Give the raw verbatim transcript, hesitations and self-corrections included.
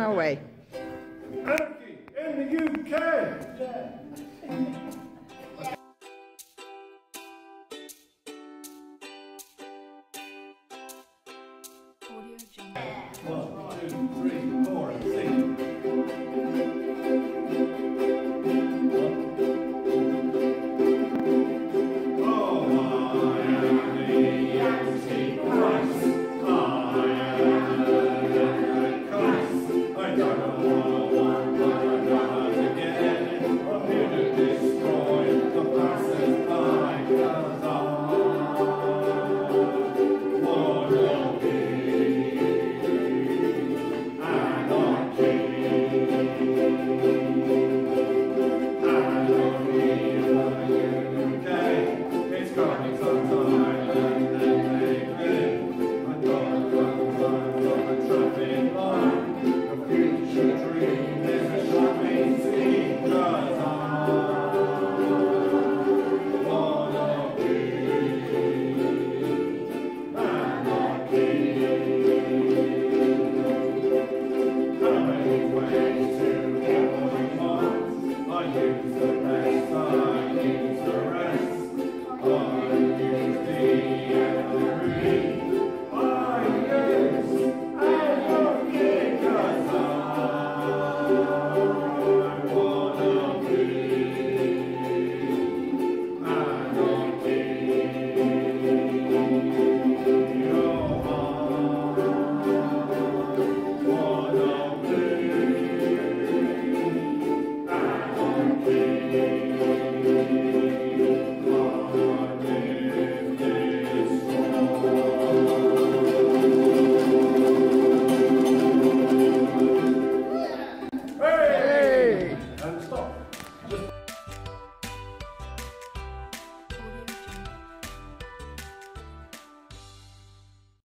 Our way. Anarchy in the U K! Yeah. One, two, three, four, and sing. Oh, I am the Antichrist. I am the Antichrist. I don't know why.